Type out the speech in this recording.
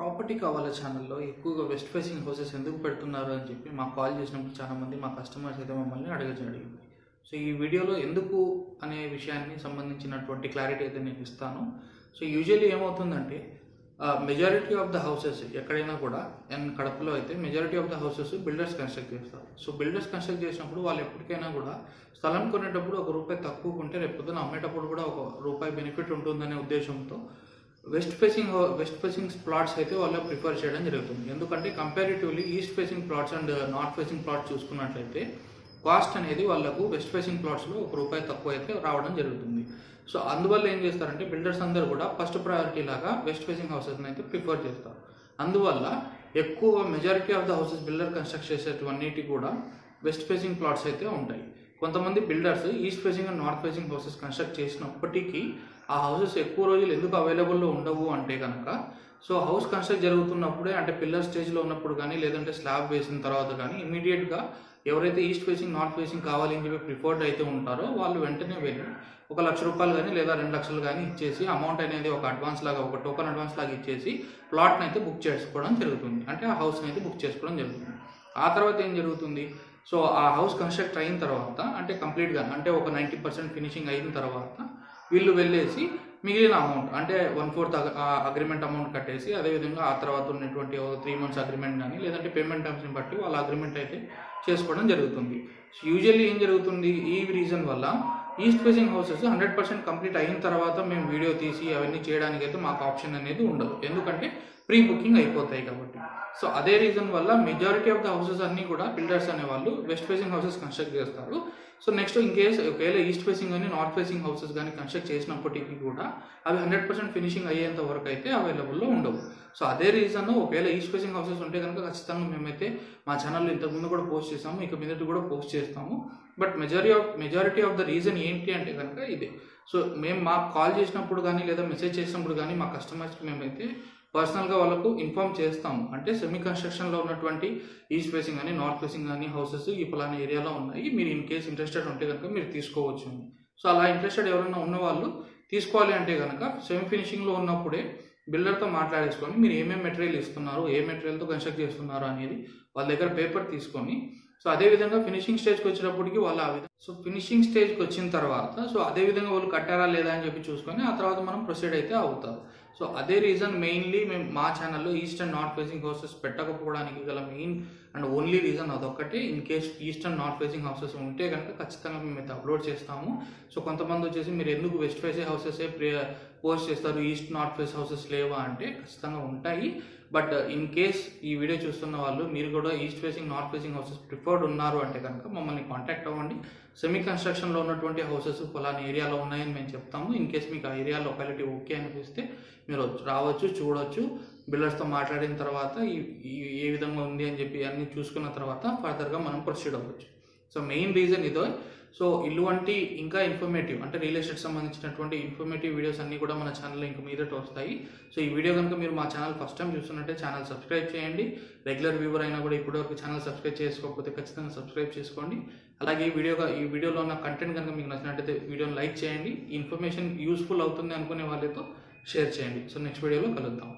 Property కావాల ఛానల్లో ఎక్కువగా వెస్ట్ ఫేసింగ్ హౌసెస్ ఎందుకు పెడుతున్నారు అని చెప్పి మా కాల్ చేసినప్పుడు చాలా మంది మా కస్టమర్స్ అయితే మమ్మల్ని అడిగారు. సో ఈ వీడియోలో ఎందుకు అనే విషయానికి సంబంధించినటువంటి క్లారిటీ అయితే నేను ఇస్తాను. సో యూజువల్లీ ఏమవుతుందంటే మెజారిటీ ఆఫ్ ద హౌసెస్ ఎక్కడైనా కూడా అండ్ కడపలో అయితే majority of the houses builders construct చేస్తారు. సో బిల్డర్స్ కన్స్ట్రక్ట్ చేసినప్పుడు వాళ్ళు ఎప్పటికైనా కూడా స్థలం కొనేటప్పుడు ఒక రూపాయి తక్కువ ఉంటే రేపొద్దున అమ్మేటప్పుడు కూడా ఒక రూపాయి బెనిఫిట్ ఉంటుందనే ఉద్దేశంతో వెస్ట్ ఫేసింగ్ ప్లాట్స్ అయితే వాళ్ళు ప్రిఫర్ చేయడం జరుగుతుంది. ఎందుకంటే comparatively east facing plots and north facing plots చూసుకున్నట్లయితే కాస్ట్ అనేది వాళ్ళకు వెస్ట్ ఫేసింగ్ ప్లాట్స్లో ఒక రూపాయి తక్కువ అయితే రావడం జరుగుతుంది. సో అందువల్ల ఏం చేస్తారంటే బిల్డర్స్ అందరూ కూడా ఫస్ట్ ప్రయారిటీ లాగా వెస్ట్ ఫేసింగ్ హౌసెస్ని అయితే ప్రిఫర్ చేస్తారు. అందువల్ల ఎక్కువ majority of the houses builder construct చేసేటివన్నిటి కూడా వెస్ట్ ఫేసింగ్ ప్లాట్స్ అయితే ఉంటాయి. కొంతమంది builders east facing and north facing houses construct చేసినప్పటికీ ఆ హౌసెస్ ఎక్కువ రోజులు ఎందుకు అవైలబుల్లో ఉండవు అంటే కనుక సో హౌస్ కన్స్ట్రక్ట్ జరుగుతున్నప్పుడే అంటే పిల్లర్ స్టేజ్లో ఉన్నప్పుడు కానీ లేదంటే స్లాబ్ వేసిన తర్వాత కానీ ఇమీడియట్గా ఎవరైతే ఈస్ట్ ఫేసింగ్ నార్త్ ఫేసింగ్ కావాలి అని చెప్పి ప్రిఫర్డ్ అయితే ఉంటారో వాళ్ళు వెంటనే వెళ్ళి ఒక ₹1,00,000 కానీ లేదా ₹2,00,000 కానీ ఇచ్చేసి అమౌంట్ అనేది ఒక అడ్వాన్స్ లాగా ఒక టోకన్ అడ్వాన్స్ లాగా ఇచ్చేసి ప్లాట్ని అయితే బుక్ చేసుకోవడం జరుగుతుంది. అంటే ఆ హౌస్ని అయితే బుక్ చేసుకోవడం జరుగుతుంది. ఆ తర్వాత ఏం జరుగుతుంది, సో ఆ హౌస్ కన్స్ట్రక్ట్ అయిన తర్వాత అంటే కంప్లీట్గా అంటే ఒక 90% ఫినిషింగ్ అయిన తర్వాత వీళ్ళు వెళ్ళేసి మిగిలిన అమౌంట్ అంటే 1/4 అగ్రిమెంట్ అమౌంట్ కట్టేసి అదేవిధంగా ఆ తర్వాత ఉన్నటువంటి 3 months అగ్రిమెంట్ కానీ లేదంటే పేమెంట్ టర్మ్స్ని బట్టి వాళ్ళ అగ్రిమెంట్ అయితే చేసుకోవడం జరుగుతుంది. సో యూజువల్లీ ఏం జరుగుతుంది, ఈ రీజన్ వల్ల ఈస్ట్ ఫేసింగ్ హౌసెస్ 100% కంప్లీట్ అయిన తర్వాత మేము వీడియో తీసి అవన్నీ చేయడానికి అయితే మాకు ఆప్షన్ అనేది ఉండదు. ఎందుకంటే ప్రీ బుకింగ్ అయిపోతాయి కాబట్టి. సో అదే రీజన్ వల్ల మెజారిటీ ఆఫ్ ద హౌసెస్ అన్నీ కూడా బిల్డర్స్ అనేవాళ్ళు వెస్ట్ ఫేసింగ్ హౌసెస్ కన్స్ట్రక్ట్ చేస్తారు. సో నెక్స్ట్ ఇంకేస్ ఒకవేళ ఈస్ట్ ఫేసింగ్ కానీ నార్త్ ఫేసింగ్ హౌసెస్ కానీ కన్స్ట్రక్ట్ చేసినప్పటికీ కూడా అవి 100% ఫినిషింగ్ అయ్యేంత వరకు అయితే అవైలబుల్లో ఉండవు. సో అదే రీజన్ ఒకవేళ ఈస్ట్ ఫేసింగ్ హౌసెస్ ఉంటే కనుక ఖచ్చితంగా మేమైతే మా ఛానల్లో ఇంతకుముందు కూడా పోస్ట్ చేసాము, ఇక మీదటి కూడా పోస్ట్ చేస్తాము. But majority of the reason ఏంటి అంటే కనుక ఇదే. సో మేము మాకు కాల్ చేసినప్పుడు కానీ లేదా మెసేజ్ చేసినప్పుడు కానీ మా కస్టమర్స్కి మేమైతే పర్సనల్గా వాళ్ళకు ఇన్ఫార్మ్ చేస్తాము. అంటే సెమీ కన్స్ట్రక్షన్లో ఉన్నటువంటి ఈస్ట్ ఫేసింగ్ కానీ నార్త్ ఫేసింగ్ కానీ హౌసెస్ ఈ పలానా ఏరియాలో ఉన్నాయి, మీరు ఇన్ కేసు ఇంట్రెస్టెడ్ ఉంటే కనుక మీరు తీసుకోవచ్చు. సో అలా ఇంట్రెస్టెడ్ ఎవరైనా ఉన్నవాళ్ళు తీసుకోవాలి అంటే కనుక సెమీ ఫినిషింగ్లో ఉన్నప్పుడే బిల్డర్తో మాట్లాడేసుకొని మీరు ఏమేమి మెటీరియల్ ఇస్తున్నారు, ఏ మెటీరియల్తో కన్స్ట్రక్ట్ చేస్తున్నారు అనేది వాళ్ళ దగ్గర పేపర్ తీసుకొని సో అదేవిధంగా ఫినిషింగ్ స్టేజ్కి వచ్చినప్పటికీ వాళ్ళు సో ఫినిషింగ్ స్టేజ్కి వచ్చిన తర్వాత సో అదేవిధంగా వాళ్ళు కట్టారా లేదా అని చెప్పి చూసుకొని ఆ తర్వాత మనం ప్రొసీడ్ అయితే అవుతారు. సో అదే రీజన్ మెయిన్లీ మేము మా ఛానల్లో east and north facing houses పెట్టకపోవడానికి గల మెయిన్ అండ్ ఓన్లీ రీజన్ అదొక్కటే. In case east and north facing houses ఉంటే కనుక ఖచ్చితంగా మేమైతే అప్లోడ్ చేస్తాము. సో కొంతమంది వచ్చేసి మీరు ఎందుకు వెస్ట్ ఫేసే హౌసెసే పోస్ట్ చేస్తారు, ఈస్ట్ నార్త్ ఫేస్ హౌసెస్ లేవా అంటే ఖచ్చితంగా ఉంటాయి. బట్ ఇన్ కేస్ ఈ వీడియో చూస్తున్న వాళ్ళు మీరు కూడా east facing north facing houses preferred ఉన్నారు అంటే కనుక మమ్మల్ని కాంటాక్ట్ అవ్వండి. సెమీ కన్స్ట్రక్షన్లో ఉన్నటువంటి హౌసెస్ ఫలానా ఏరియాలో ఉన్నాయని మేము చెప్తాము. ఇన్ కేస్ మీకు ఆ ఏరియా లొకాలిటీ ఓకే అనిపిస్తే మీరు రావచ్చు, చూడవచ్చు. బిల్డర్స్తో మాట్లాడిన తర్వాత ఏ విధంగా ఉంది అని చెప్పి అన్నీ చూసుకున్న తర్వాత ఫర్దర్గా మనం ప్రొసీడ్ అవ్వచ్చు. సో మెయిన్ రీజన్ ఇదో. సో ఇలాంటి ఇంకా ఇన్ఫర్మేటివ్ అంటే రియల్ ఎస్టేట్ సంబంధించినటువంటి ఇన్ఫర్మేటివ్ వీడియోస్ అన్నీ కూడా మన ఛానల్లో ఇంకా మీదట వస్తాయి. సో ఈ వీడియో కనుక మీరు మా ఛానల్ ఫస్ట్ టైం చూస్తున్నట్టే ఛానల్ సబ్స్క్రైబ్ చేయండి. రెగ్యులర్ వ్యూవర్ అయినా కూడా ఇప్పటివరకు ఛానల్ సబ్స్క్రైబ్ చేసుకోకపోతే ఖచ్చితంగా సబ్స్క్రైబ్ చేసుకోండి. అలాగే ఈ వీడియోలో ఉన్న కంటెంట్ కనుక మీకు నచ్చినట్టయితే వీడియోని లైక్ చేయండి. ఇన్ఫర్మేషన్ యూస్ఫుల్ అవుతుంది అనుకునే వాళ్ళతో షేర్ చేయండి. సో నెక్స్ట్ వీడియోలో కలుద్దాం.